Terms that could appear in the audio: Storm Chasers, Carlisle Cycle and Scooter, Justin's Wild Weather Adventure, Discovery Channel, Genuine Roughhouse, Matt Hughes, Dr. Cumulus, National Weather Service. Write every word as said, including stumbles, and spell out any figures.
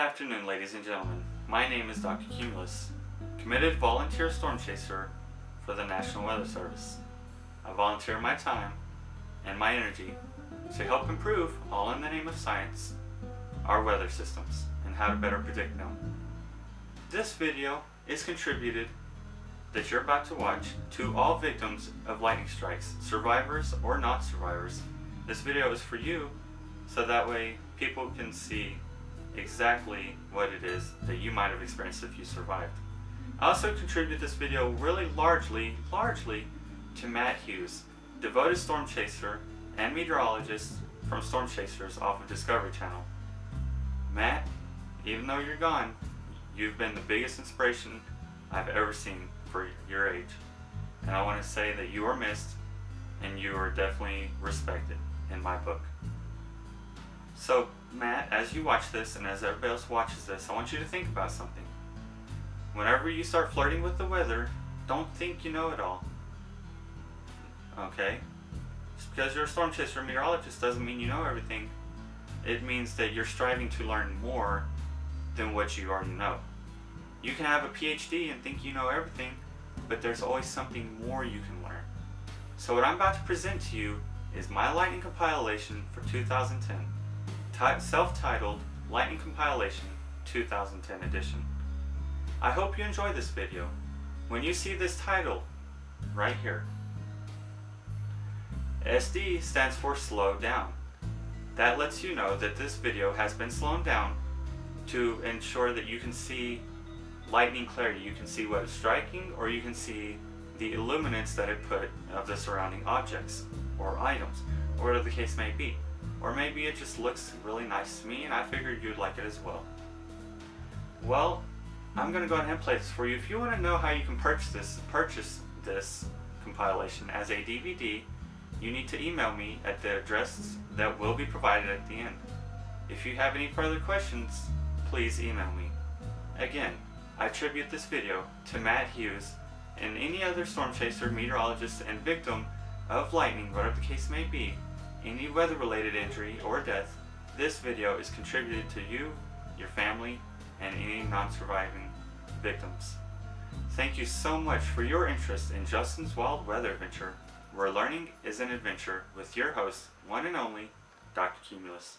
afternoon, ladies and gentlemen. My name is Doctor Cumulus, committed volunteer storm chaser for the National Weather Service. I volunteer my time and my energy to help improve, all in the name of science, our weather systems and how to better predict them. This video is contributed that you're about to watch to all victims of lightning strikes, survivors or not survivors. This video is for you, so that way people can see exactly what it is that you might have experienced if you survived. I also contribute this video really largely, largely to Matt Hughes, devoted storm chaser and meteorologist from Storm Chasers off of Discovery Channel. Matt, even though you're gone, you've been the biggest inspiration I've ever seen for your age. And I want to say that you are missed and you are definitely respected in my book. So Matt, as you watch this and as everybody else watches this, I want you to think about something. Whenever you start flirting with the weather, don't think you know it all. Okay? Just because you're a storm chaser or meteorologist doesn't mean you know everything. It means that you're striving to learn more than what you already know. You can have a P H D and think you know everything, but there's always something more you can learn. So what I'm about to present to you is my lightning compilation for two thousand ten, self-titled Lightning Compilation two thousand ten Edition. I hope you enjoy this video. When you see this title, right here, S D stands for slow down. That lets you know that this video has been slowed down to ensure that you can see lightning clarity. You can see what is striking, or you can see the illuminance that it put of the surrounding objects or items, or whatever the case may be. Or maybe it just looks really nice to me and I figured you'd like it as well. Well, I'm going to go ahead and play this for you. If you want to know how you can purchase this, purchase this compilation as a D V D, you need to email me at the address that will be provided at the end. If you have any further questions, please email me. Again, I attribute this video to Matt Hughes and any other storm chaser, meteorologist, and victim of lightning, whatever the case may be, any weather-related injury or death. This video is contributed to you, your family, and any non-surviving victims. Thank you so much for your interest in Justin's Wild Weather Adventure, where learning is an adventure, with your host, one and only, Doctor Cumulus.